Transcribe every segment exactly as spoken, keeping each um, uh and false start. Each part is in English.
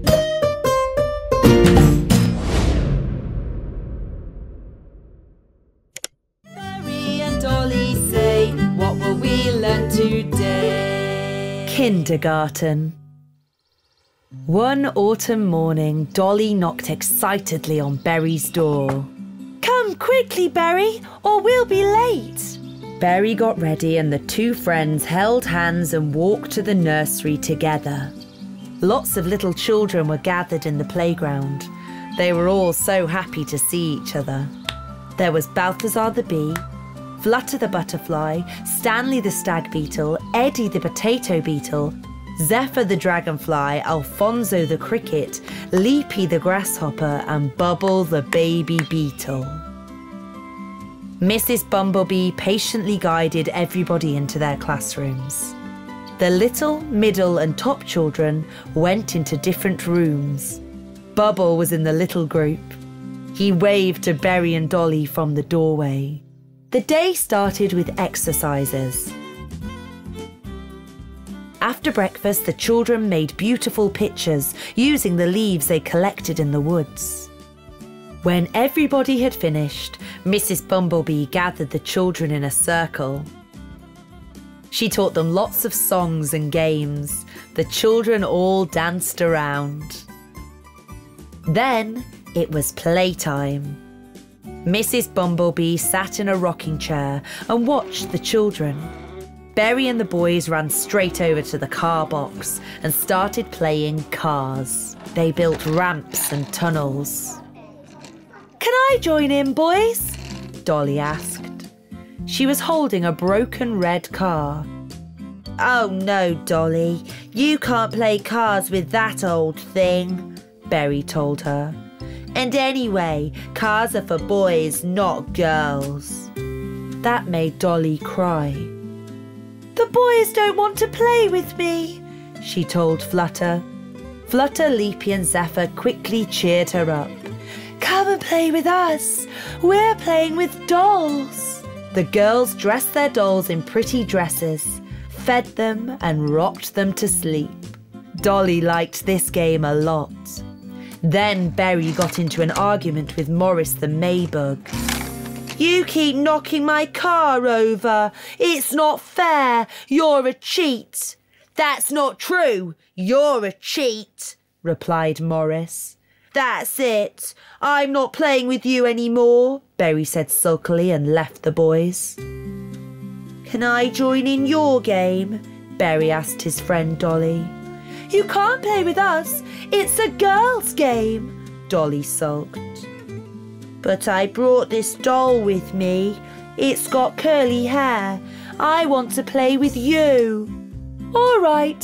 Berry and Dolly say, what will we learn today? Kindergarten. One autumn morning, Dolly knocked excitedly on Berry's door. Come quickly, Berry, or we'll be late. Berry got ready and the two friends held hands and walked to the nursery together. Lots of little children were gathered in the playground. They were all so happy to see each other. There was Balthazar the bee, Flutter the butterfly, Stanley the stag beetle, Eddie the potato beetle, Zephyr the dragonfly, Alfonso the cricket, Leapy the grasshopper and Bubble the baby beetle. Missus Bumblebee patiently guided everybody into their classrooms. The little, middle and top children went into different rooms. Bubble was in the little group. He waved to Berry and Dolly from the doorway. The day started with exercises. After breakfast, the children made beautiful pictures using the leaves they collected in the woods. When everybody had finished, Missus Bumblebee gathered the children in a circle. She taught them lots of songs and games. The children all danced around. Then it was playtime. Missus Bumblebee sat in a rocking chair and watched the children. Berry and the boys ran straight over to the car box and started playing cars. They built ramps and tunnels. Can I join in, boys? Dolly asked. She was holding a broken red car. Oh no, Dolly, you can't play cars with that old thing, Berry told her. And anyway, cars are for boys, not girls. That made Dolly cry. The boys don't want to play with me, she told Flutter. Flutter, Leapy and Zephyr quickly cheered her up. Come and play with us. We're playing with dolls. The girls dressed their dolls in pretty dresses, fed them and rocked them to sleep. Dolly liked this game a lot. Then Berry got into an argument with Maurice the Maybug. You keep knocking my car over. It's not fair. You're a cheat. That's not true. You're a cheat, replied Maurice. That's it. I'm not playing with you anymore, Berry said sulkily and left the boys. Can I join in your game? Berry asked his friend Dolly. You can't play with us. It's a girls' game, Dolly sulked. But I brought this doll with me. It's got curly hair. I want to play with you. All right.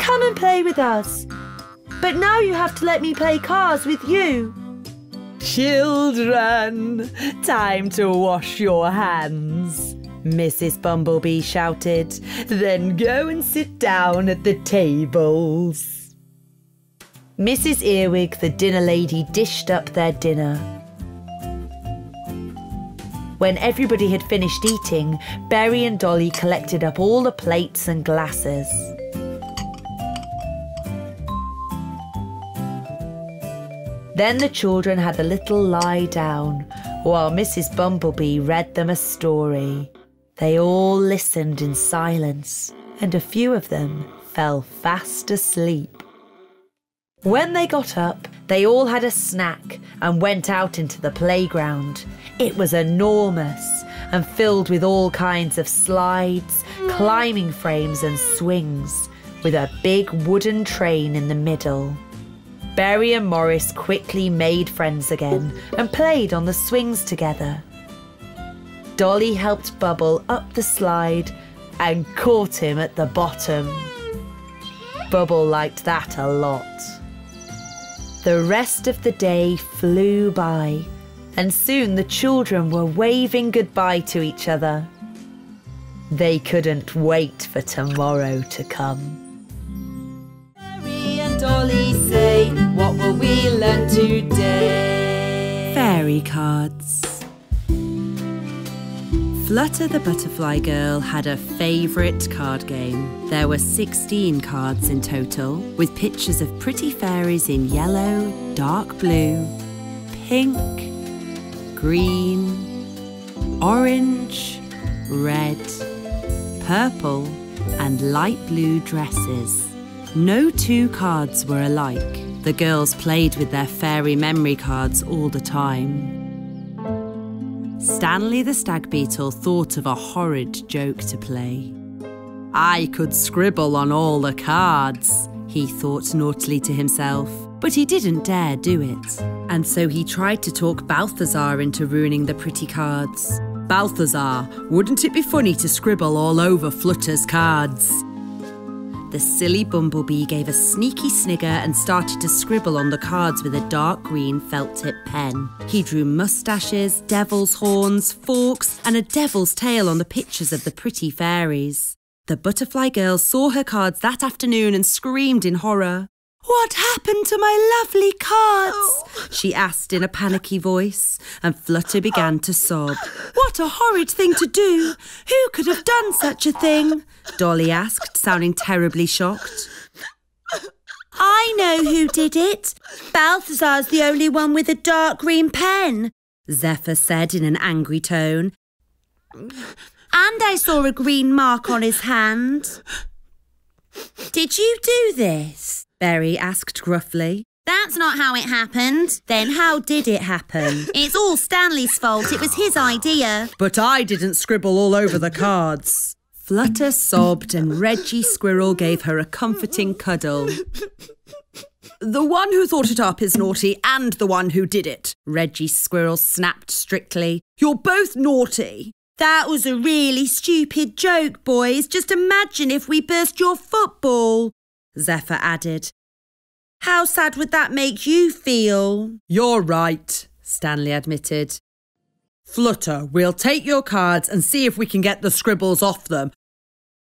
Come and play with us. But now you have to let me play cars with you. Children, time to wash your hands, Missus Bumblebee shouted. Then go and sit down at the tables. Missus Earwig, the dinner lady, dished up their dinner. When everybody had finished eating, Berry and Dolly collected up all the plates and glasses. Then the children had a little lie down while Missus Bumblebee read them a story. They all listened in silence and a few of them fell fast asleep. When they got up, they all had a snack and went out into the playground. It was enormous and filled with all kinds of slides, climbing frames and swings with a big wooden train in the middle. Berry and Maurice quickly made friends again and played on the swings together. Dolly helped Bubble up the slide and caught him at the bottom. Bubble liked that a lot. The rest of the day flew by, and soon the children were waving goodbye to each other. They couldn't wait for tomorrow to come. Dolly say, what will we learn today? Fairy cards. Flutter the Butterfly Girl had a favourite card game. There were sixteen cards in total, with pictures of pretty fairies in yellow, dark blue, pink, green, orange, red, purple, and light blue dresses. No two cards were alike. The girls played with their fairy memory cards all the time. Stanley the stag beetle thought of a horrid joke to play. "I could scribble on all the cards," he thought naughtily to himself, but he didn't dare do it. And so he tried to talk Balthazar into ruining the pretty cards. "Balthazar, wouldn't it be funny to scribble all over Flutter's cards?" The silly bumblebee gave a sneaky snigger and started to scribble on the cards with a dark green felt-tip pen. He drew moustaches, devil's horns, forks, and a devil's tail on the pictures of the pretty fairies. The butterfly girl saw her cards that afternoon and screamed in horror. "What happened to my lovely cards?" Oh. she asked in a panicky voice, and Flutter began to sob. "What a horrid thing to do! Who could have done such a thing?" Dolly asked, sounding terribly shocked. "I know who did it. Balthazar's the only one with a dark green pen," Zephyr said in an angry tone. "And I saw a green mark on his hand." "Did you do this?" Berry asked gruffly. "That's not how it happened." "Then how did it happen?" "It's all Stanley's fault. It was his idea." "But I didn't scribble all over the cards." Flutter sobbed and Reggie Squirrel gave her a comforting cuddle. "The one who thought it up is naughty and the one who did it," Reggie Squirrel snapped strictly. "You're both naughty." "That was a really stupid joke, boys. Just imagine if we burst your football," Zephyr added. "How sad would that make you feel?" "You're right," Stanley admitted. "Flutter, we'll take your cards and see if we can get the scribbles off them.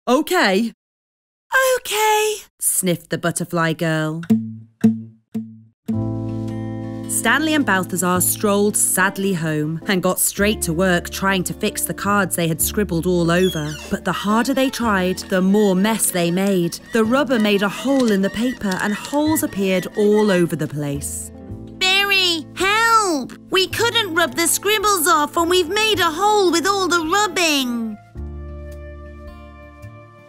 OK?" "OK," sniffed the butterfly girl. Stanley and Balthazar strolled sadly home and got straight to work trying to fix the cards they had scribbled all over. But the harder they tried, the more mess they made. The rubber made a hole in the paper and holes appeared all over the place. "Berry, help! We couldn't rub the scribbles off and we've made a hole with all the rubbing."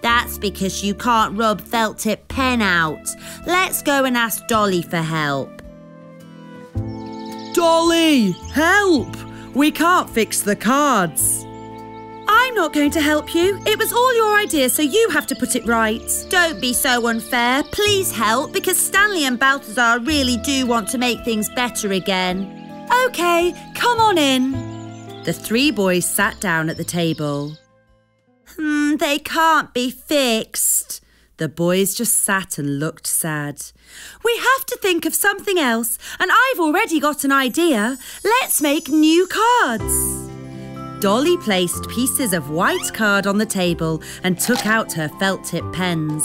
"That's because you can't rub felt-tip pen out. Let's go and ask Dolly for help." "Dolly, help! We can't fix the cards." "I'm not going to help you. It was all your idea, so you have to put it right." "Don't be so unfair. Please help, because Stanley and Balthazar really do want to make things better again." "OK, come on in." The three boys sat down at the table. Hmm, they can't be fixed." The boys just sat and looked sad. "We have to think of something else, and I've already got an idea. Let's make new cards." Dolly placed pieces of white card on the table and took out her felt-tip pens.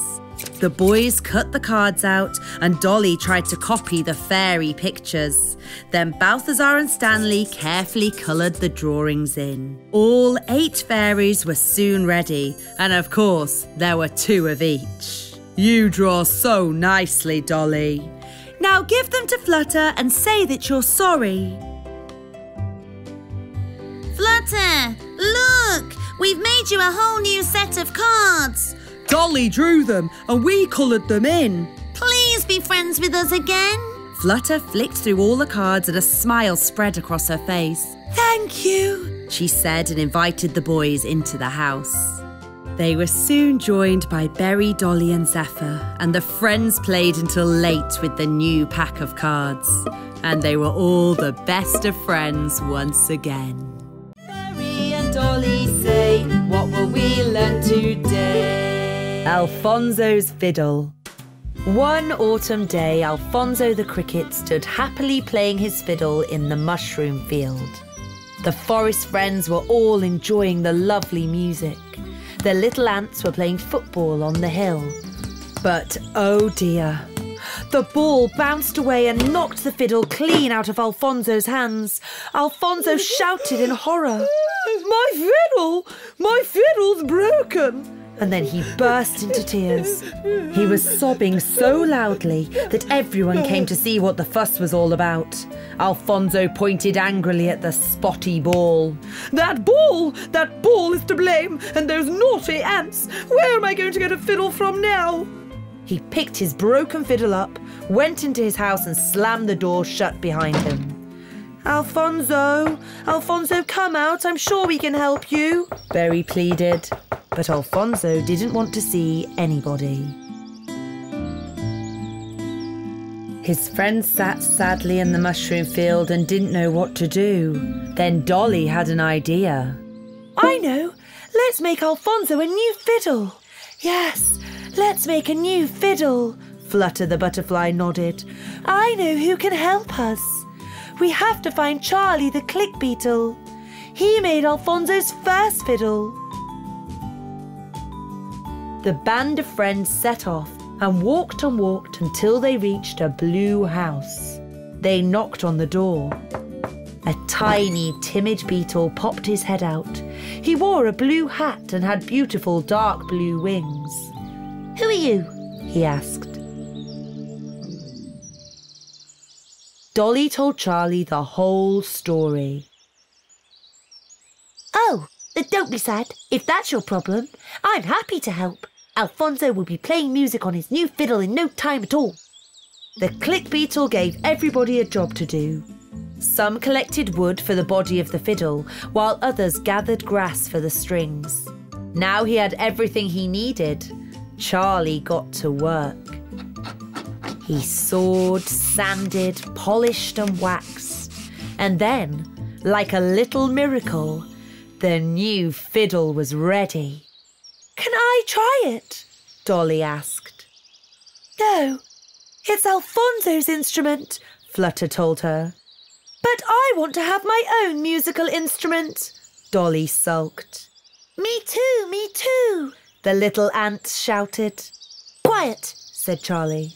The boys cut the cards out and Dolly tried to copy the fairy pictures. Then Balthazar and Stanley carefully coloured the drawings in. All eight fairies were soon ready, and of course there were two of each. "You draw so nicely, Dolly. Now give them to Flutter and say that you're sorry." "Flutter, look! We've made you a whole new set of cards." "Dolly drew them and we coloured them in." "Please be friends with us again." Flutter flicked through all the cards and a smile spread across her face. "Thank you," she said and invited the boys into the house. They were soon joined by Berry, Dolly and Zephyr, and the friends played until late with the new pack of cards. And they were all the best of friends once again. Berry and Dolly say, "What will we learn today?" Alfonso's Fiddle. One autumn day, Alfonso the cricket stood happily playing his fiddle in the mushroom field. The forest friends were all enjoying the lovely music. The little ants were playing football on the hill. But oh dear, The ball bounced away and knocked the fiddle clean out of Alfonso's hands. Alfonso shouted in horror, "My fiddle! My fiddle's broken!" And then he burst into tears. He was sobbing so loudly that everyone came to see what the fuss was all about. Alfonso pointed angrily at the spotty ball. "That ball! That ball is to blame! And those naughty ants! Where am I going to get a fiddle from now?" He picked his broken fiddle up, went into his house and slammed the door shut behind him. "Alfonso! Alfonso, come out! I'm sure we can help you!" Berry pleaded. But Alfonso didn't want to see anybody. His friends sat sadly in the mushroom field and didn't know what to do. Then Dolly had an idea. "I know! Let's make Alfonso a new fiddle!" "Yes, let's make a new fiddle!" Flutter the butterfly nodded. "I know who can help us! We have to find Charlie the click beetle. He made Alfonso's first fiddle." The band of friends set off and walked and walked until they reached a blue house. They knocked on the door. A tiny, timid beetle popped his head out. He wore a blue hat and had beautiful dark blue wings. "Who are you?" he asked. Dolly told Charlie the whole story. "Oh! Don't be sad, if that's your problem. I'm happy to help. Alfonso will be playing music on his new fiddle in no time at all." The click beetle gave everybody a job to do. Some collected wood for the body of the fiddle, while others gathered grass for the strings. Now he had everything he needed. Charlie got to work. He sawed, sanded, polished and waxed. And then, like a little miracle, the new fiddle was ready. "Can I try it?" Dolly asked. "No, it's Alfonso's instrument," Flutter told her. "But I want to have my own musical instrument," Dolly sulked. "Me too, me too," the little ants shouted. "Quiet," said Charlie.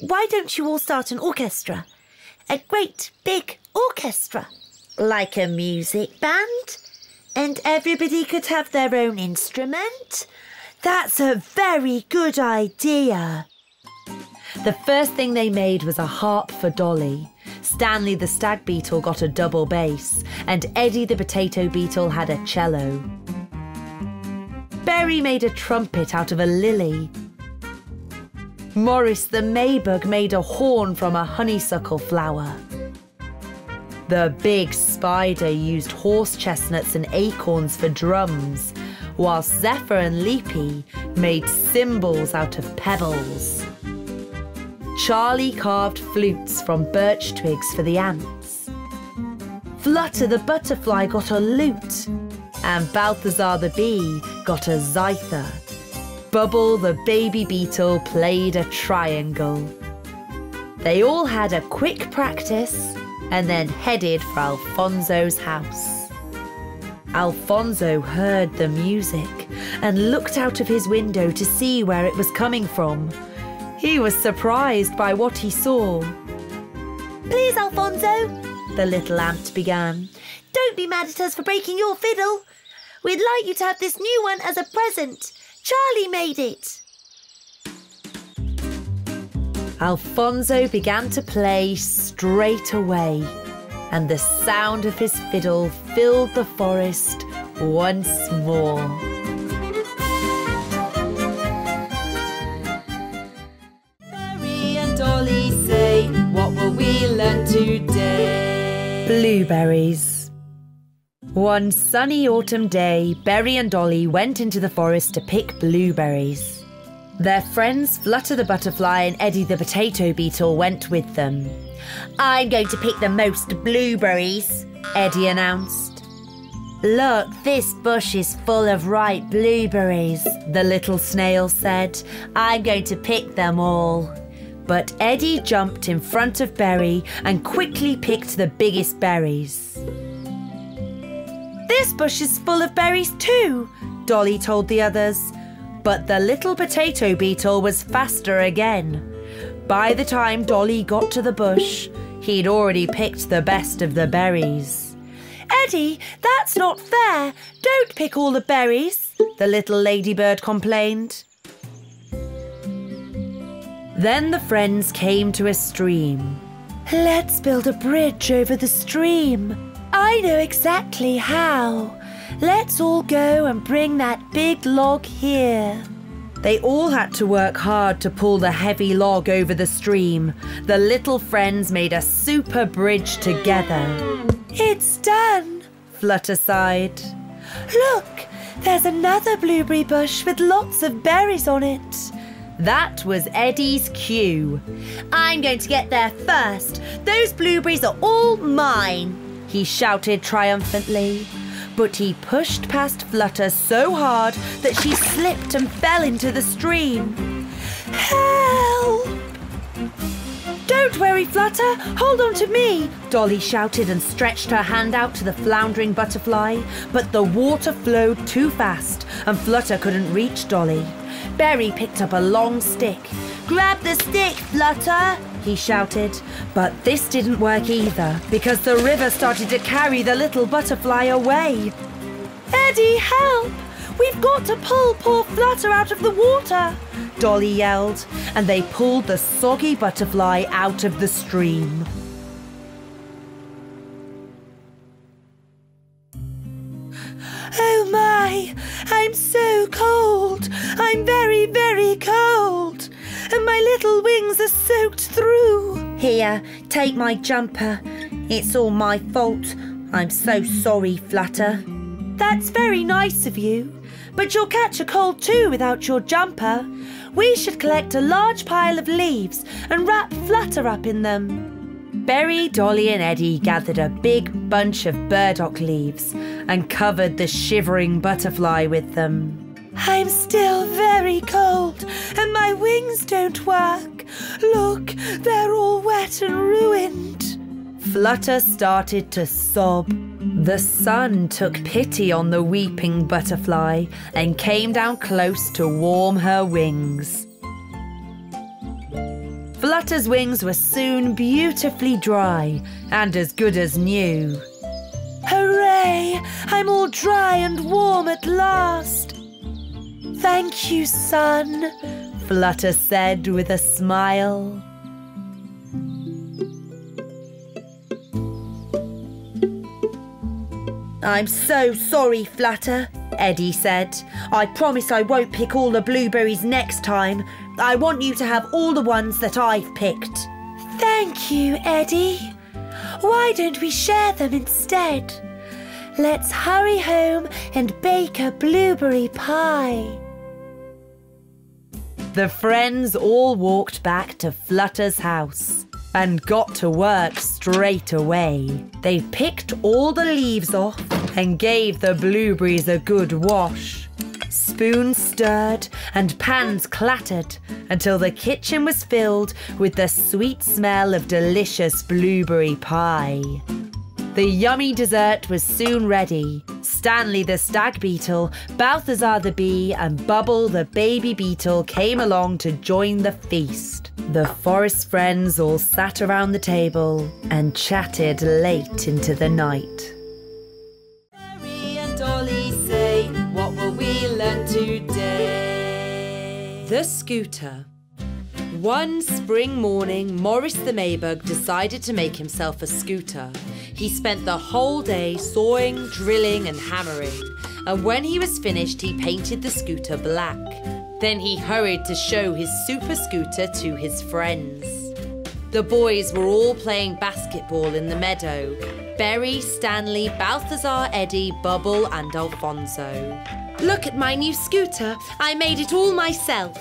"Why don't you all start an orchestra? A great big orchestra. Like a music band? And everybody could have their own instrument? That's a very good idea." The first thing they made was a harp for Dolly. Stanley the stag beetle got a double bass, and Eddie the potato beetle had a cello. Berry made a trumpet out of a lily. Maurice the maybug made a horn from a honeysuckle flower. The big spider used horse chestnuts and acorns for drums, whilst Zephyr and Leapy made cymbals out of pebbles. Charlie carved flutes from birch twigs for the ants. Flutter the butterfly got a lute, and Balthazar the bee got a zither. Bubble the baby beetle played a triangle. They all had a quick practice and then headed for Alfonso's house. Alfonso heard the music and looked out of his window to see where it was coming from. He was surprised by what he saw. "Please, Alfonso," the little ant began, "don't be mad at us for breaking your fiddle. We'd like you to have this new one as a present. Charlie made it." Alfonso began to play straight away, and the sound of his fiddle filled the forest once more. Berry and Dolly say, "What will we learn today?" Blueberries. One sunny autumn day, Berry and Dolly went into the forest to pick blueberries. Their friends Flutter the butterfly and Eddie the potato beetle went with them. "I'm going to pick the most blueberries," Eddie announced. "Look, this bush is full of ripe blueberries," the little snail said. "I'm going to pick them all." But Eddie jumped in front of Berry and quickly picked the biggest berries. "This bush is full of berries too," Dolly told the others. But the little potato beetle was faster again. By the time Dolly got to the bush, he'd already picked the best of the berries. "Eddie, that's not fair. Don't pick all the berries," the little ladybird complained. Then the friends came to a stream. "Let's build a bridge over the stream. I know exactly how. Let's all go and bring that big log here." They all had to work hard to pull the heavy log over the stream. The little friends made a super bridge together. "It's done," Flutter sighed. "Look, there's another blueberry bush with lots of berries on it." That was Eddie's cue. "I'm going to get there first. Those blueberries are all mine," he shouted triumphantly. But he pushed past Flutter so hard that she slipped and fell into the stream. "Help!" "Don't worry, Flutter, hold on to me," Dolly shouted and stretched her hand out to the floundering butterfly. But the water flowed too fast and Flutter couldn't reach Dolly. Berry picked up a long stick. "Grab the stick, Flutter," he shouted. But this didn't work either, because the river started to carry the little butterfly away. "Eddie, help! We've got to pull poor Flutter out of the water," Dolly yelled, and they pulled the soggy butterfly out of the stream. "Oh my, I'm so cold. I'm very, very cold. And my little wings are soaked through." "Here, take my jumper. It's all my fault. I'm so sorry, Flutter." "That's very nice of you. But you'll catch a cold too without your jumper. We should collect a large pile of leaves and wrap Flutter up in them." Berry, Dolly and Eddie gathered a big bunch of burdock leaves and covered the shivering butterfly with them. "I'm still very cold and my wings don't work. Look, they're all wet and ruined." Flutter started to sob. The sun took pity on the weeping butterfly and came down close to warm her wings. Flutter's wings were soon beautifully dry and as good as new. "Hooray! I'm all dry and warm at last." "Thank you, sun," Flutter said with a smile. "I'm so sorry, Flutter," Eddie said. "I promise I won't pick all the blueberries next time. I want you to have all the ones that I've picked." "Thank you, Eddie. Why don't we share them instead? Let's hurry home and bake a blueberry pie." The friends all walked back to Flutter's house and got to work straight away. They picked all the leaves off and gave the blueberries a good wash. Spoons stirred and pans clattered until the kitchen was filled with the sweet smell of delicious blueberry pie. The yummy dessert was soon ready. Stanley the stag beetle, Balthazar the bee and Bubble the baby beetle came along to join the feast. The forest friends all sat around the table and chatted late into the night. Today. The Scooter. One spring morning, Maurice the Maybug decided to make himself a scooter. He spent the whole day sawing, drilling and hammering, and when he was finished he painted the scooter black. Then he hurried to show his super scooter to his friends. The boys were all playing basketball in the meadow. Berry, Stanley, Balthazar, Eddie, Bubble and Alfonso. "Look at my new scooter. I made it all myself."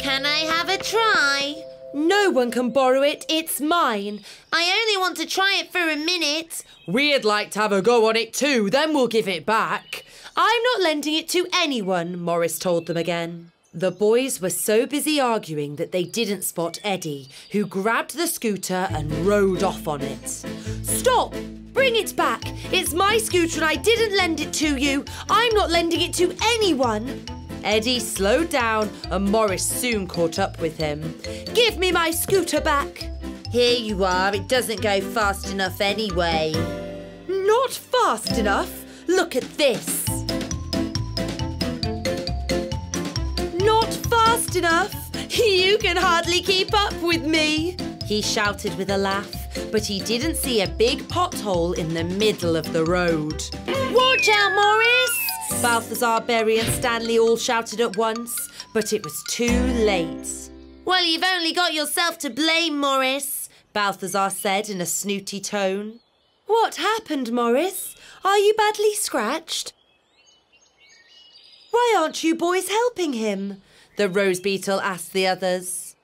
"Can I have a try?" "No one can borrow it. It's mine." "I only want to try it for a minute." "We'd like to have a go on it too, then we'll give it back." "I'm not lending it to anyone," Maurice told them again. The boys were so busy arguing that they didn't spot Eddie, who grabbed the scooter and rode off on it. "Stop! Bring it back! It's my scooter and I didn't lend it to you! I'm not lending it to anyone!" Eddie slowed down and Maurice soon caught up with him. Give me my scooter back. Here you are. It doesn't go fast enough anyway. Not fast enough. Look at this. Not fast enough. You can hardly keep up with me. He shouted with a laugh, but he didn't see a big pothole in the middle of the road. Watch out, Maurice! Balthazar, Berry and Stanley all shouted at once, but it was too late. Well, you've only got yourself to blame, Maurice, Balthazar said in a snooty tone. What happened, Maurice? Are you badly scratched? Why aren't you boys helping him? The rose beetle asked the others.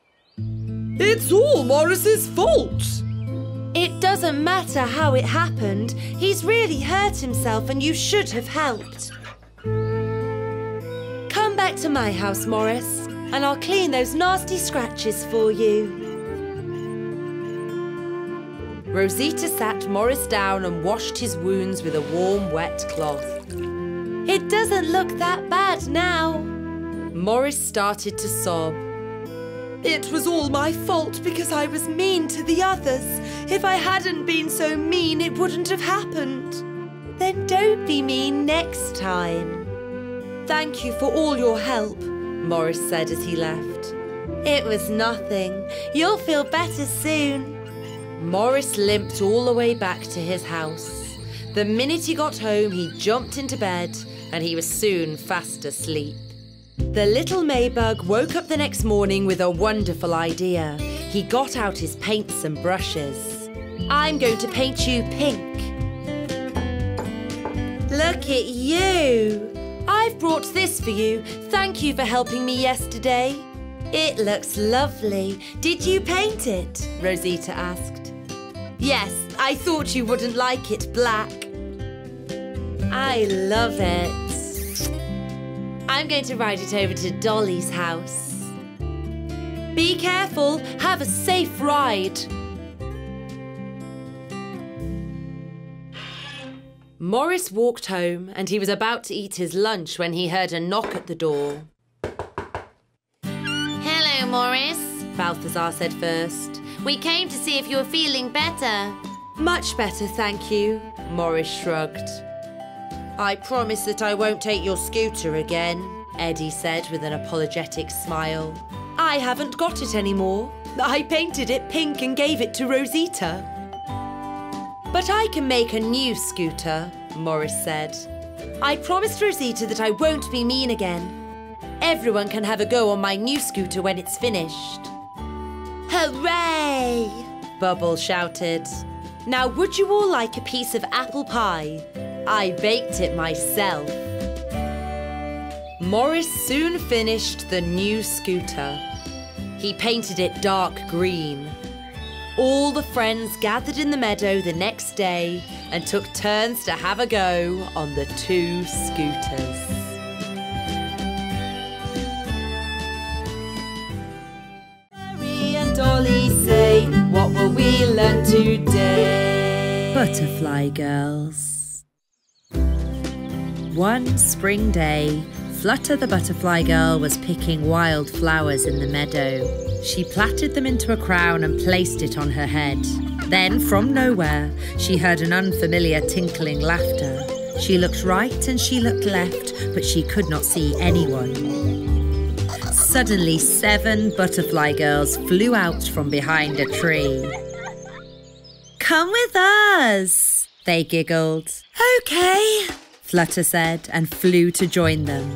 It's all Maurice's fault. It doesn't matter how it happened. He's really hurt himself and you should have helped. Come back to my house, Maurice, and I'll clean those nasty scratches for you. Rosita sat Maurice down and washed his wounds with a warm, wet cloth. It doesn't look that bad now. Maurice started to sob. It was all my fault because I was mean to the others. If I hadn't been so mean, it wouldn't have happened. Then don't be mean next time. Thank you for all your help, Maurice said as he left. It was nothing. You'll feel better soon. Maurice limped all the way back to his house. The minute he got home, he jumped into bed and he was soon fast asleep. The little Maybug woke up the next morning with a wonderful idea. He got out his paints and brushes. I'm going to paint you pink. Look at you. I've brought this for you. Thank you for helping me yesterday. It looks lovely. Did you paint it? Rosita asked. Yes, I thought you wouldn't like it black. I love it. I'm going to ride it over to Dolly's house. Be careful, have a safe ride. Maurice walked home and he was about to eat his lunch when he heard a knock at the door. Hello, Maurice, Balthazar said first. We came to see if you were feeling better. Much better, thank you, Maurice shrugged. I promise that I won't take your scooter again, Eddie said with an apologetic smile. I haven't got it anymore. I painted it pink and gave it to Rosita. But I can make a new scooter, Maurice said. I promised Rosita that I won't be mean again. Everyone can have a go on my new scooter when it's finished. Hooray! Bubble shouted. Now would you all like a piece of apple pie? I baked it myself. Maurice soon finished the new scooter. He painted it dark green. All the friends gathered in the meadow the next day and took turns to have a go on the two scooters. Berry and Dolly say, what will we learn today? Butterfly Girls. One spring day, Flutter the butterfly girl was picking wild flowers in the meadow. She plaited them into a crown and placed it on her head. Then, from nowhere, she heard an unfamiliar tinkling laughter. She looked right and she looked left, but she could not see anyone. Suddenly, seven butterfly girls flew out from behind a tree. Come with us, they giggled. Okay, Flutter said and flew to join them.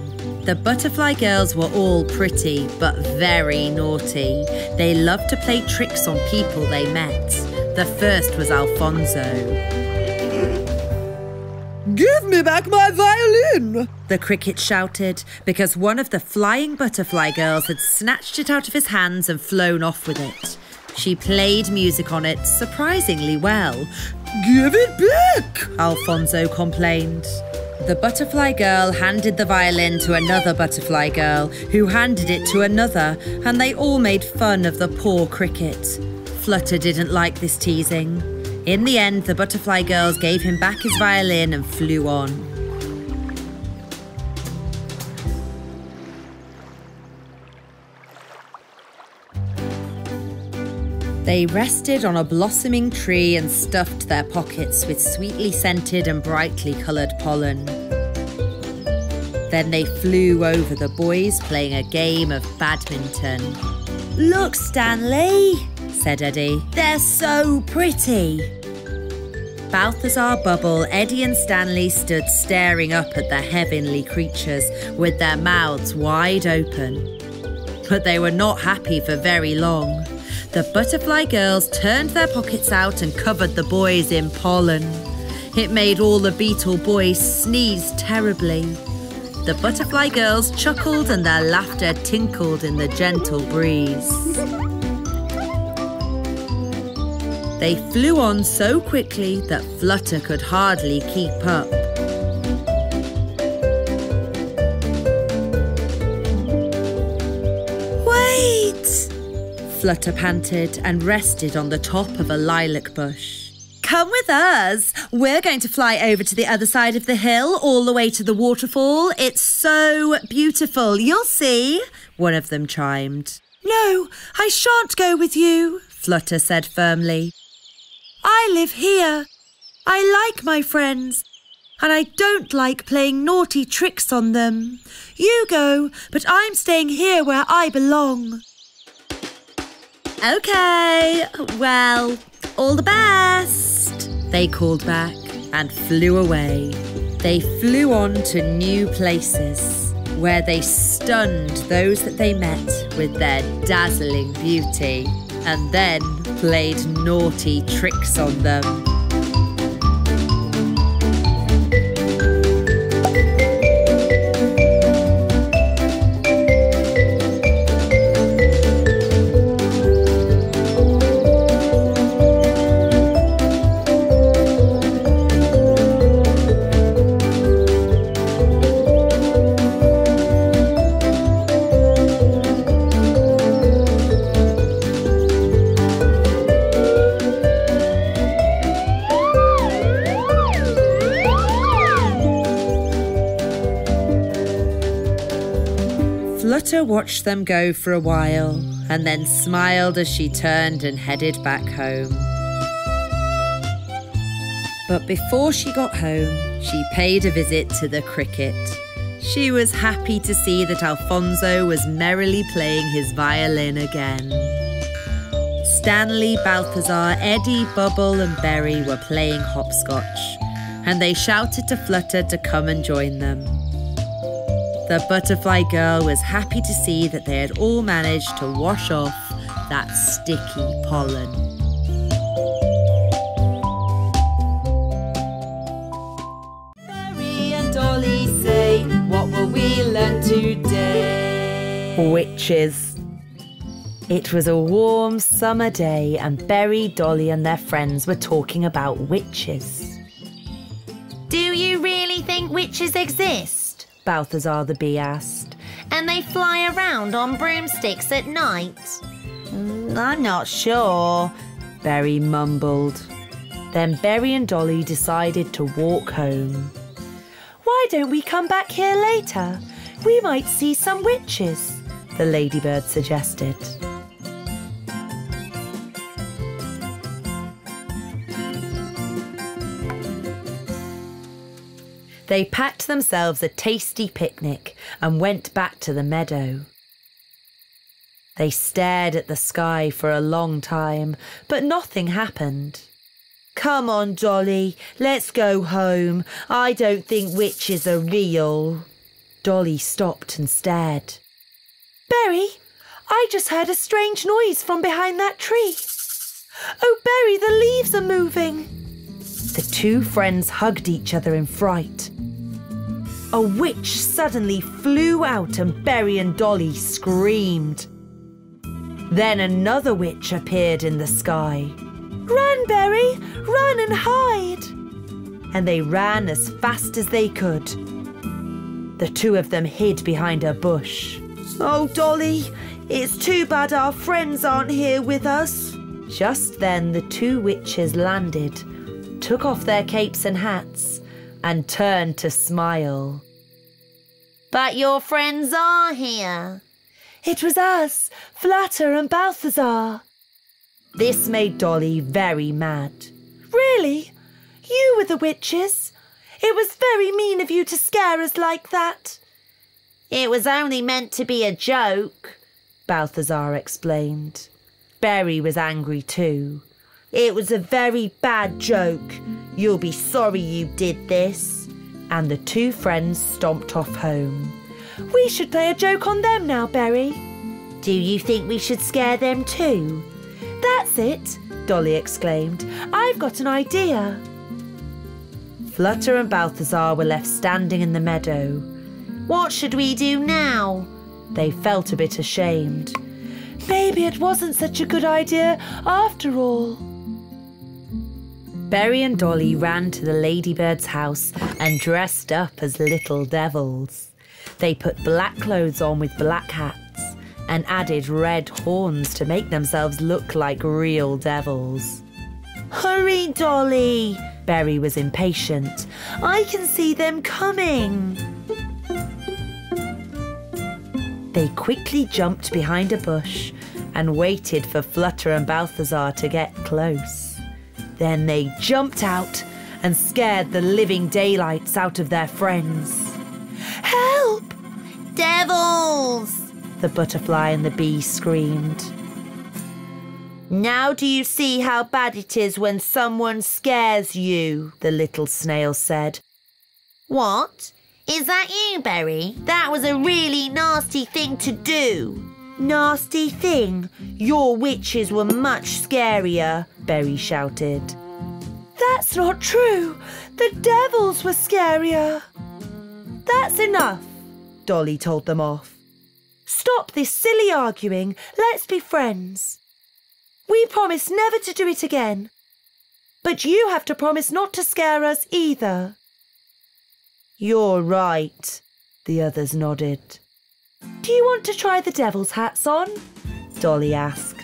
The butterfly girls were all pretty but very naughty. They loved to play tricks on people they met. The first was Alfonso. Give me back my violin, the cricket shouted, because one of the flying butterfly girls had snatched it out of his hands and flown off with it. She played music on it surprisingly well. Give it back, Alfonso complained. The butterfly girl handed the violin to another butterfly girl, who handed it to another, and they all made fun of the poor cricket. Flutter didn't like this teasing. In the end, the butterfly girls gave him back his violin and flew on. They rested on a blossoming tree and stuffed their pockets with sweetly scented and brightly coloured pollen. Then they flew over the boys playing a game of badminton. "Look, Stanley," said Eddie. "They're so pretty." Balthazar, Bubble, Eddie and Stanley stood staring up at the heavenly creatures with their mouths wide open. But they were not happy for very long. The butterfly girls turned their pockets out and covered the boys in pollen. It made all the beetle boys sneeze terribly. The butterfly girls chuckled and their laughter tinkled in the gentle breeze. They flew on so quickly that Flutter could hardly keep up. "Wait!" Flutter panted and rested on the top of a lilac bush. "Come with us. We're going to fly over to the other side of the hill, all the way to the waterfall. It's so beautiful. You'll see," one of them chimed. "No, I shan't go with you," Flutter said firmly. "I live here. I like my friends, and I don't like playing naughty tricks on them. You go, but I'm staying here where I belong." "OK, well, all the best," they called back and flew away. They flew on to new places, where they stunned those that they met with their dazzling beauty, and then played naughty tricks on them. Flutter watched them go for a while and then smiled as she turned and headed back home. But before she got home, she paid a visit to the cricket. She was happy to see that Alfonso was merrily playing his violin again. Stanley, Balthazar, Eddie, Bubble and Berry were playing hopscotch, and they shouted to Flutter to come and join them. The butterfly girl was happy to see that they had all managed to wash off that sticky pollen. Berry and Dolly say, what will we learn today? Witches. It was a warm summer day and Berry, Dolly and their friends were talking about witches. "Do you really think witches exist?" Balthazar the bee asked. "And they fly around on broomsticks at night?" Mm, I'm not sure," Berry mumbled. Then Berry and Dolly decided to walk home. "Why don't we come back here later? We might see some witches," the ladybird suggested. They packed themselves a tasty picnic and went back to the meadow. They stared at the sky for a long time, but nothing happened. "Come on, Dolly, let's go home. I don't think witches are real." Dolly stopped and stared. "Berry, I just heard a strange noise from behind that tree. Oh, Berry, the leaves are moving." The two friends hugged each other in fright. A witch suddenly flew out and Berry and Dolly screamed. Then another witch appeared in the sky. "Run, Berry! Run and hide!" And they ran as fast as they could. The two of them hid behind a bush. "Oh, Dolly, it's too bad our friends aren't here with us." Just then the two witches landed, took off their capes and hats and turned to smile. "But your friends are here." "It was us, Flutter and Balthazar." This made Dolly very mad. Really? You were the witches? It was very mean of you to scare us like that. It was only meant to be a joke, Balthazar explained. Berry was angry too. It was a very bad joke. You'll be sorry you did this. And the two friends stomped off home. We should play a joke on them now, Berry. Do you think we should scare them too? That's it, Dolly exclaimed. I've got an idea. Flutter and Balthazar were left standing in the meadow. What should we do now? They felt a bit ashamed. Maybe it wasn't such a good idea after all. Berry and Dolly ran to the ladybird's house and dressed up as little devils. They put black clothes on with black hats and added red horns to make themselves look like real devils. Hurry, Dolly! Berry was impatient. I can see them coming. They quickly jumped behind a bush and waited for Flutter and Balthazar to get close. Then they jumped out and scared the living daylights out of their friends. Help! Devils! The butterfly and the bee screamed. Now do you see how bad it is when someone scares you? The little snail said. What? Is that you, Berry? That was a really nasty thing to do. Nasty thing? Your witches were much scarier, Berry shouted. That's not true. The devils were scarier. That's enough, Dolly told them off. Stop this silly arguing. Let's be friends. We promise never to do it again. But you have to promise not to scare us either. You're right, the others nodded. Do you want to try the devil's hats on? Dolly asked.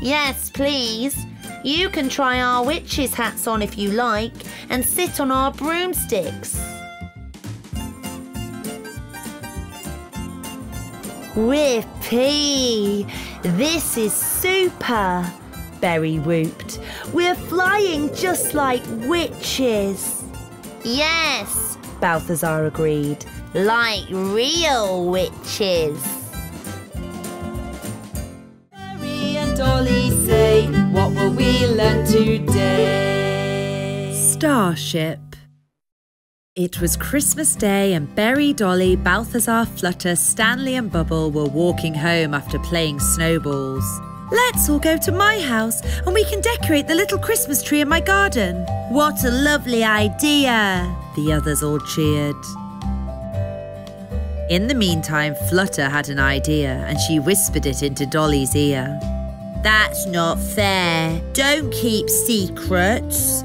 Yes, please. You can try our witches' hats on if you like and sit on our broomsticks. Whippy! This is super! Berry whooped. We're flying just like witches. Yes, Balthazar agreed. Like real witches. Berry and Dolly say, what will we learn today? Starship. It was Christmas Day and Berry, Dolly, Balthazar, Flutter, Stanley and Bubble were walking home after playing snowballs. Let's all go to my house and we can decorate the little Christmas tree in my garden. What a lovely idea! The others all cheered. In the meantime, Flutter had an idea and she whispered it into Dolly's ear. That's not fair. Don't keep secrets.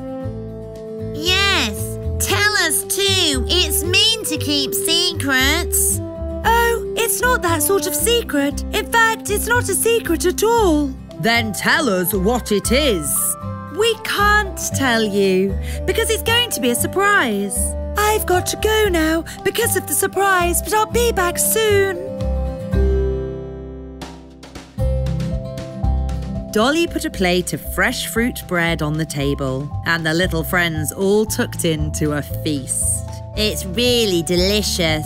Yes, tell us too. It's mean to keep secrets. Oh, it's not that sort of secret. In fact, it's not a secret at all. Then tell us what it is. We can't tell you because it's going to be a surprise. I've got to go now because of the surprise, but I'll be back soon. Dolly put a plate of fresh fruit bread on the table, and the little friends all tucked into a feast. It's really delicious,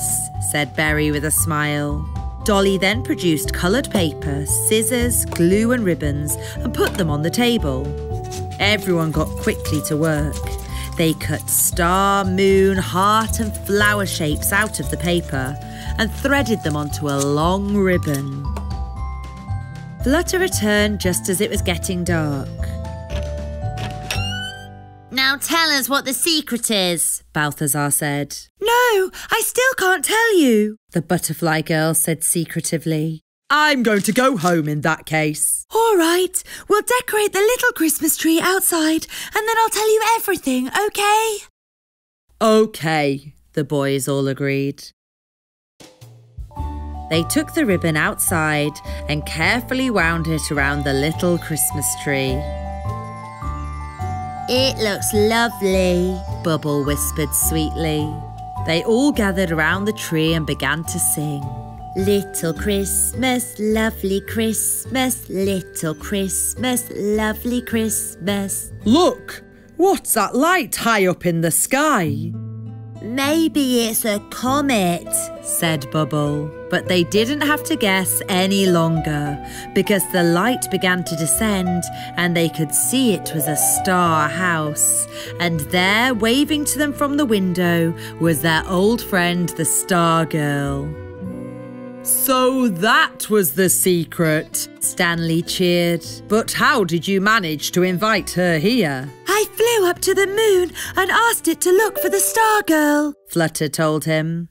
said Berry with a smile. Dolly then produced coloured paper, scissors, glue and ribbons and put them on the table. Everyone got quickly to work. They cut star, moon, heart and flower shapes out of the paper and threaded them onto a long ribbon. Flutter returned just as it was getting dark. Now tell us what the secret is, Balthazar said. No, I still can't tell you, the butterfly girl said secretively. I'm going to go home in that case. All right, we'll decorate the little Christmas tree outside and then I'll tell you everything, OK? OK, the boys all agreed. They took the ribbon outside and carefully wound it around the little Christmas tree. It looks lovely, Bubble whispered sweetly. They all gathered around the tree and began to sing. Little Christmas, lovely Christmas, little Christmas, lovely Christmas. Look! What's that light high up in the sky? Maybe it's a comet, said Bubble. But they didn't have to guess any longer, because the light began to descend and they could see it was a star house. And there, waving to them from the window, was their old friend, the Star Girl. So that was the secret, Stanley cheered. But how did you manage to invite her here? I flew up to the moon and asked it to look for the Star Girl, Flutter told him.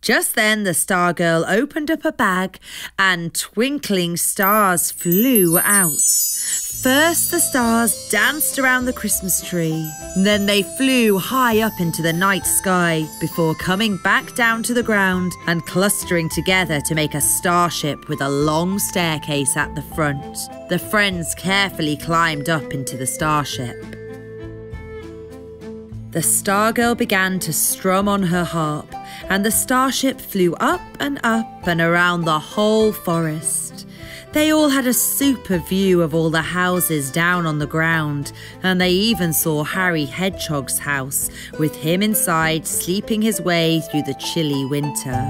Just then the Star Girl opened up a bag and twinkling stars flew out. First, the stars danced around the Christmas tree. Then they flew high up into the night sky before coming back down to the ground and clustering together to make a starship with a long staircase at the front. The friends carefully climbed up into the starship. The Star Girl began to strum on her harp, and the starship flew up and up and around the whole forest. They all had a super view of all the houses down on the ground, and they even saw Harry Hedgehog's house, with him inside sleeping his way through the chilly winter.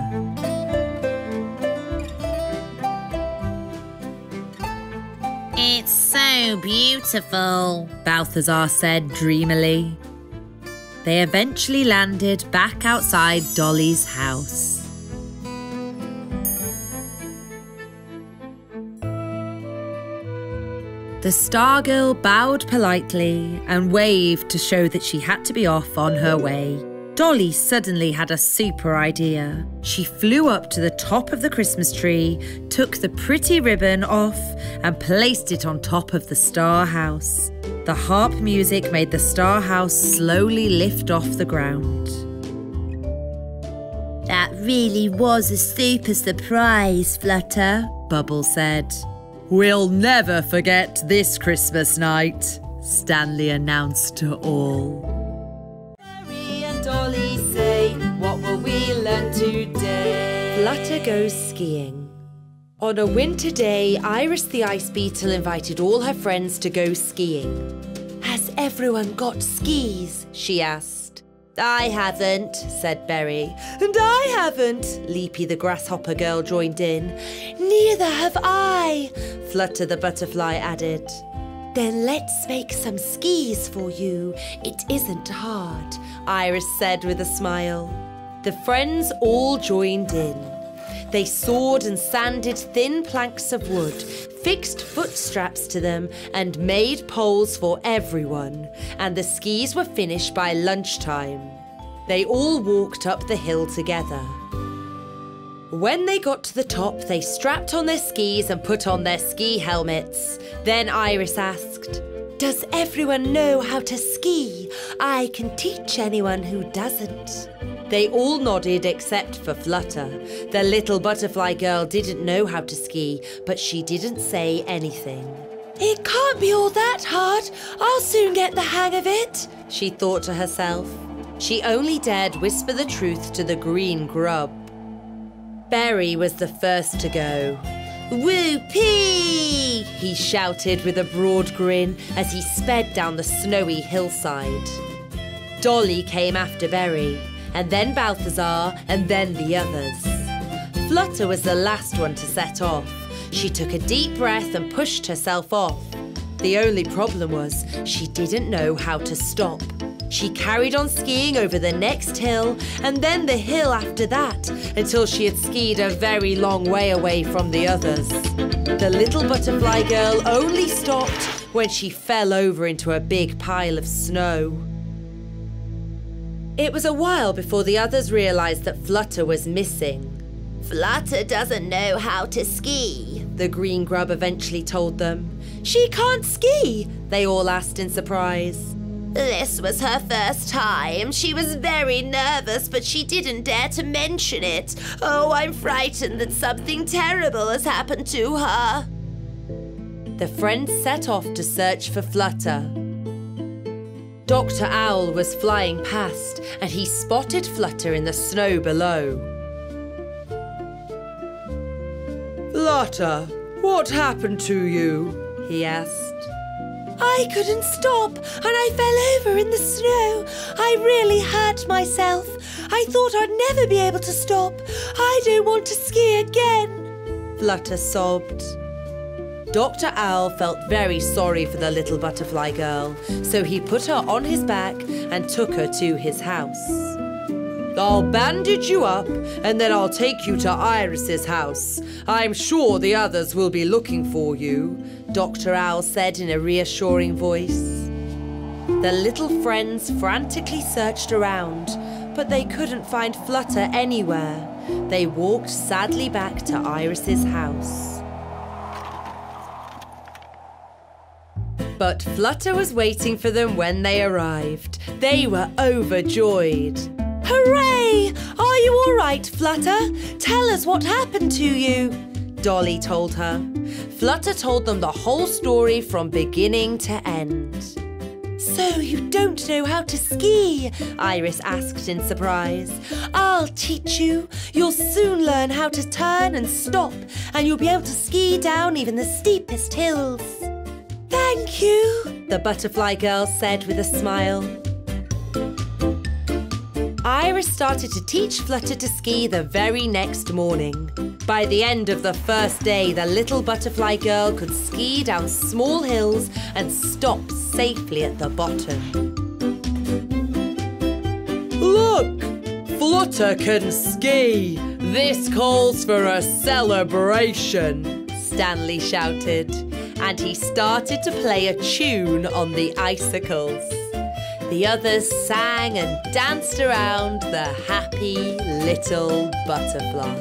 It's so beautiful, Balthazar said dreamily. They eventually landed back outside Dolly's house. The Star Girl bowed politely and waved to show that she had to be off on her way. Dolly suddenly had a super idea. She flew up to the top of the Christmas tree, took the pretty ribbon off, and placed it on top of the star house. The harp music made the star house slowly lift off the ground. That really was a super surprise, Flutter, Bubble said. We'll never forget this Christmas night, Stanley announced to all. Berry and Dolly say, what will we learn today? Flutter goes skiing. On a winter day, Iris the Ice Beetle invited all her friends to go skiing. Has everyone got skis? She asked. I haven't, said Berry. And I haven't, Leapy the Grasshopper Girl joined in. Neither have I, Flutter the Butterfly added. Then let's make some skis for you. It isn't hard, Iris said with a smile. The friends all joined in. They sawed and sanded thin planks of wood, fixed foot straps to them, and made poles for everyone. And the skis were finished by lunchtime. They all walked up the hill together. When they got to the top, they strapped on their skis and put on their ski helmets. Then Iris asked, "Does everyone know how to ski? I can teach anyone who doesn't." They all nodded except for Flutter. The little butterfly girl didn't know how to ski, but she didn't say anything. It can't be all that hard. I'll soon get the hang of it, she thought to herself. She only dared whisper the truth to the green grub. Berry was the first to go. Whoopee! He shouted with a broad grin as he sped down the snowy hillside. Dolly came after Berry, and then Balthazar, and then the others. Flutter was the last one to set off. She took a deep breath and pushed herself off. The only problem was she didn't know how to stop. She carried on skiing over the next hill, and then the hill after that, until she had skied a very long way away from the others. The little butterfly girl only stopped when she fell over into a big pile of snow. It was a while before the others realised that Flutter was missing. Flutter doesn't know how to ski, the green grub eventually told them. She can't ski, they all asked in surprise. This was her first time. She was very nervous, but she didn't dare to mention it. Oh, I'm frightened that something terrible has happened to her. The friends set off to search for Flutter. Doctor Owl was flying past, and he spotted Flutter in the snow below. Flutter, what happened to you? He asked. I couldn't stop and I fell over in the snow. I really hurt myself. I thought I'd never be able to stop. I don't want to ski again. Flutter sobbed. Doctor Owl felt very sorry for the little butterfly girl, so he put her on his back and took her to his house. I'll bandage you up and then I'll take you to Iris's house. I'm sure the others will be looking for you, Doctor Owl said in a reassuring voice. The little friends frantically searched around, but they couldn't find Flutter anywhere. They walked sadly back to Iris's house. But Flutter was waiting for them when they arrived. They were overjoyed. Hooray! Are you all right, Flutter? Tell us what happened to you, Dolly told her. Flutter told them the whole story from beginning to end. So you don't know how to ski? Iris asked in surprise. I'll teach you. You'll soon learn how to turn and stop, and you'll be able to ski down even the steepest hills. Thank you, the butterfly girl said with a smile. Iris started to teach Flutter to ski the very next morning. By the end of the first day, the little butterfly girl could ski down small hills and stop safely at the bottom. Look, Flutter can ski. This calls for a celebration, Stanley shouted. And he started to play a tune on the icicles. The others sang and danced around the happy little butterfly.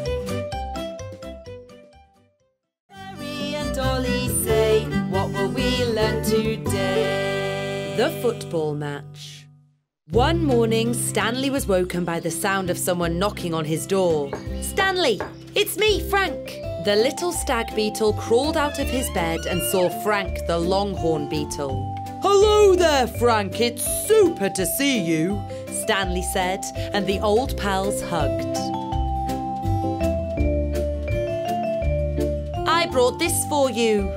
Berry and Dolly say, what will we learn today? The football match. One morning, Stanley was woken by the sound of someone knocking on his door. Stanley, it's me, Frank. The little stag beetle crawled out of his bed and saw Frank the longhorn beetle. Hello there, Frank. It's super to see you, Stanley said, and the old pals hugged. I brought this for you.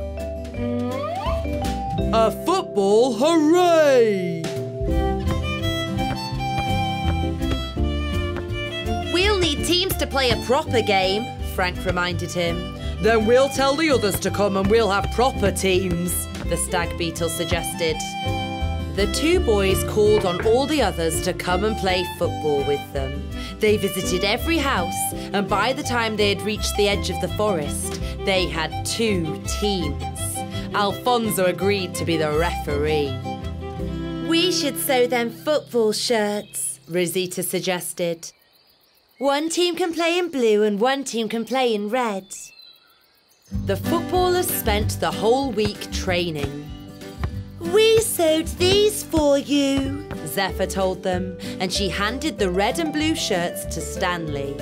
A football, hooray! We'll need teams to play a proper game, Frank reminded him. Then we'll tell the others to come and we'll have proper teams, the stag beetle suggested. The two boys called on all the others to come and play football with them. They visited every house, and by the time they had reached the edge of the forest, they had two teams. Alfonso agreed to be the referee. We should sew them football shirts, Rosita suggested. One team can play in blue and one team can play in red. The footballers spent the whole week training. We sewed these for you, Zephyr told them, and she handed the red and blue shirts to Stanley.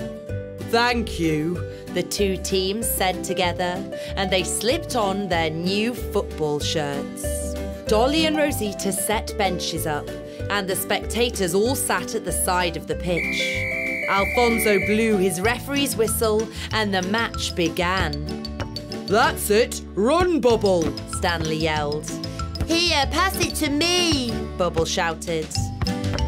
Thank you, the two teams said together, and they slipped on their new football shirts. Dolly and Rosita set benches up, and the spectators all sat at the side of the pitch. Alfonso blew his referee's whistle and the match began. That's it, run, Bubble, Stanley yelled. Here, pass it to me, Bubble shouted.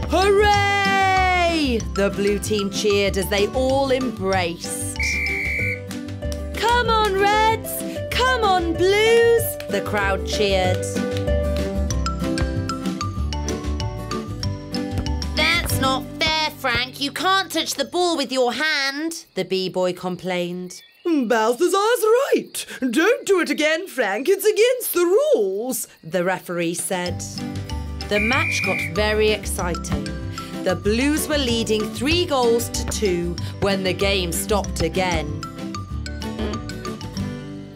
Hooray! The blue team cheered as they all embraced. Come on, Reds! Come on, Blues! The crowd cheered. That's not fair. Frank, you can't touch the ball with your hand, the bee-boy complained. Balthazar's right. Don't do it again, Frank. It's against the rules, the referee said. The match got very exciting. The Blues were leading three goals to two when the game stopped again.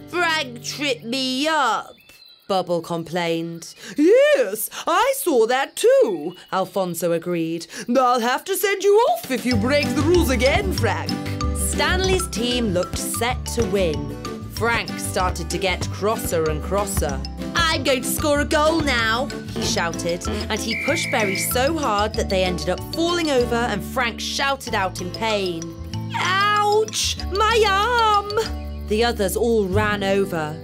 Frank tripped me up, Bubble complained. Yes, I saw that too, Alfonso agreed. I'll have to send you off if you break the rules again, Frank. Stanley's team looked set to win. Frank started to get crosser and crosser. I'm going to score a goal now, he shouted, and he pushed Berry so hard that they ended up falling over and Frank shouted out in pain. Ouch, my arm! The others all ran over.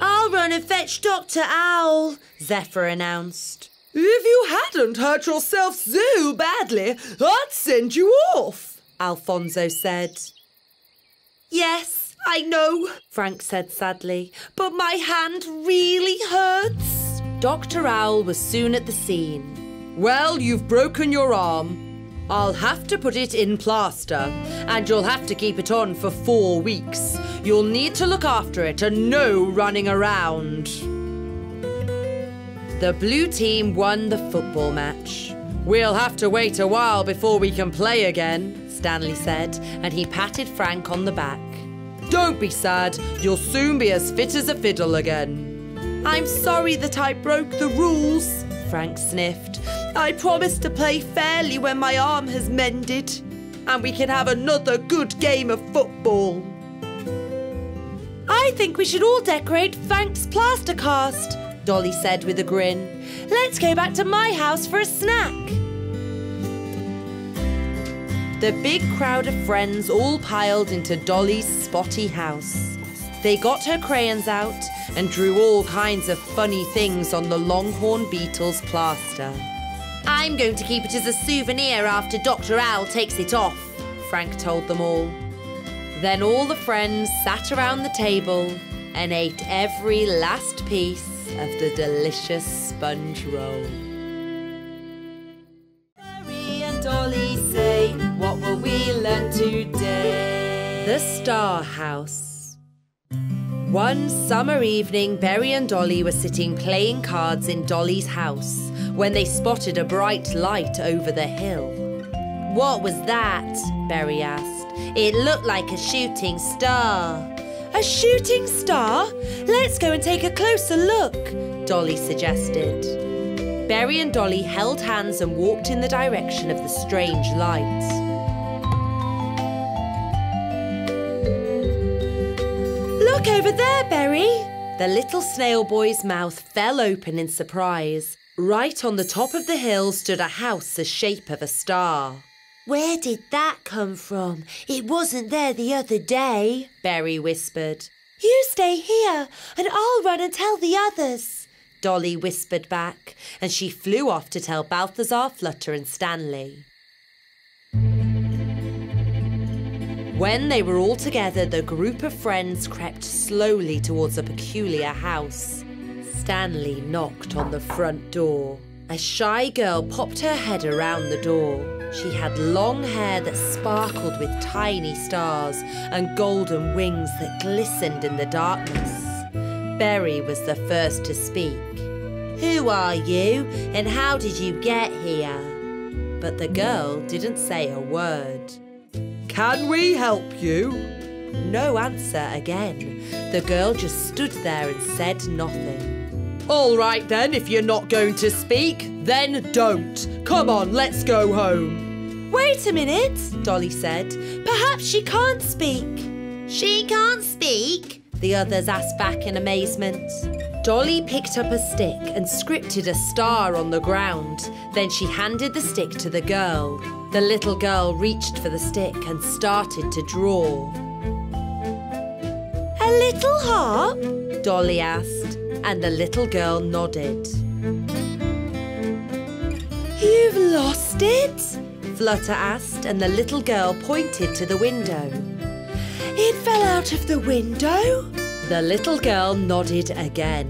"I'll run and fetch Doctor Owl," Zephyr announced. "If you hadn't hurt yourself so badly, I'd send you off," Alfonso said. "Yes, I know," Frank said sadly, "but my hand really hurts." Doctor Owl was soon at the scene. "Well, you've broken your arm. I'll have to put it in plaster, and you'll have to keep it on for four weeks. You'll need to look after it and no running around." The blue team won the football match. "We'll have to wait a while before we can play again," Stanley said, and he patted Frank on the back. "Don't be sad. You'll soon be as fit as a fiddle again." "I'm sorry that I broke the rules," Frank sniffed. "I promised to play fairly when my arm has mended, and we can have another good game of football." "I think we should all decorate Frank's plaster cast," Dolly said with a grin. "Let's go back to my house for a snack." The big crowd of friends all piled into Dolly's spotty house. They got her crayons out and drew all kinds of funny things on the longhorn beetle's plaster. "I'm going to keep it as a souvenir after Doctor Owl takes it off," Frank told them all. Then all the friends sat around the table and ate every last piece of the delicious sponge roll. Berry and Dolly say, "What will we learn today?" The Star House. One summer evening, Berry and Dolly were sitting playing cards in Dolly's house when they spotted a bright light over the hill. "What was that?" Berry asked. "It looked like a shooting star." "A shooting star? Let's go and take a closer look," Dolly suggested. Berry and Dolly held hands and walked in the direction of the strange light. "Look over there, Berry!" The little snail boy's mouth fell open in surprise. Right on the top of the hill stood a house the shape of a star. "Where did that come from? It wasn't there the other day," Berry whispered. "You stay here and I'll run and tell the others," Dolly whispered back, and she flew off to tell Balthazar, Flutter and Stanley. When they were all together, the group of friends crept slowly towards a peculiar house. Stanley knocked on the front door. A shy girl popped her head around the door. She had long hair that sparkled with tiny stars and golden wings that glistened in the darkness. Berry was the first to speak. "Who are you and how did you get here?" But the girl didn't say a word. "Can we help you?" No answer again. The girl just stood there and said nothing. "All right then, if you're not going to speak, then don't. Come on, let's go home." "Wait a minute," Dolly said. "Perhaps she can't speak." "She can't speak?" The others asked back in amazement. Dolly picked up a stick and scripted a star on the ground. Then she handed the stick to the girl. The little girl reached for the stick and started to draw. "A little harp?" Dolly asked. And the little girl nodded. "You've lost it?" Flutter asked, and the little girl pointed to the window. "It fell out of the window?" The little girl nodded again.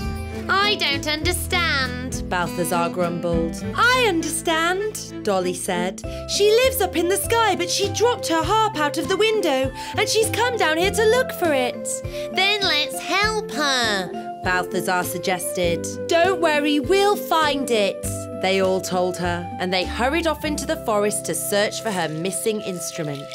"I don't understand," Balthazar grumbled. "I understand," Dolly said. "She lives up in the sky, but she dropped her harp out of the window, and she's come down here to look for it." "Then let's help her," Balthazar suggested. "Don't worry, we'll find it," they all told her, and they hurried off into the forest to search for her missing instrument.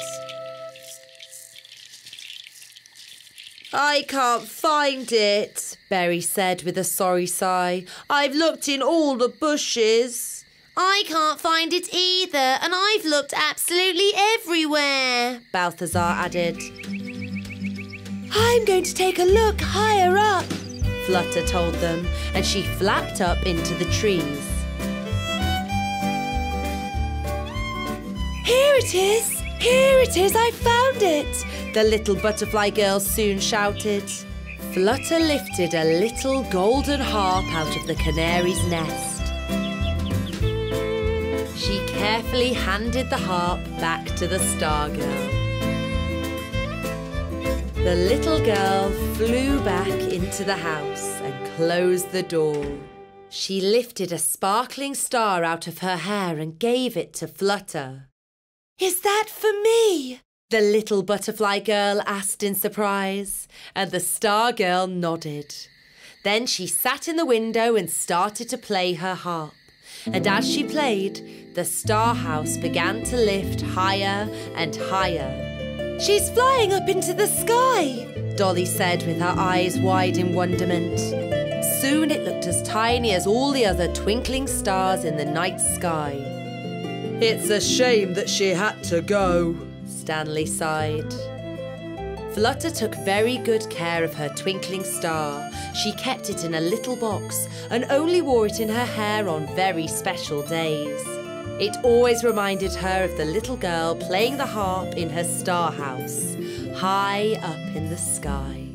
"I can't find it," Berry said with a sorry sigh. "I've looked in all the bushes." "I can't find it either, and I've looked absolutely everywhere," Balthazar added. "I'm going to take a look higher up," Flutter told them, and she flapped up into the trees. "Here it is!" Here it is, I found it, the little butterfly girl soon shouted. Flutter lifted a little golden harp out of the canary's nest. She carefully handed the harp back to the star girl. The little girl flew back into the house and closed the door. She lifted a sparkling star out of her hair and gave it to Flutter. "Is that for me?" the little butterfly girl asked in surprise, and the star girl nodded. Then she sat in the window and started to play her harp. And as she played, the star house began to lift higher and higher. "She's flying up into the sky," Dolly said with her eyes wide in wonderment. Soon it looked as tiny as all the other twinkling stars in the night sky. "It's a shame that she had to go," Stanley sighed. Flutter took very good care of her twinkling star. She kept it in a little box and only wore it in her hair on very special days. It always reminded her of the little girl playing the harp in her star house, high up in the sky.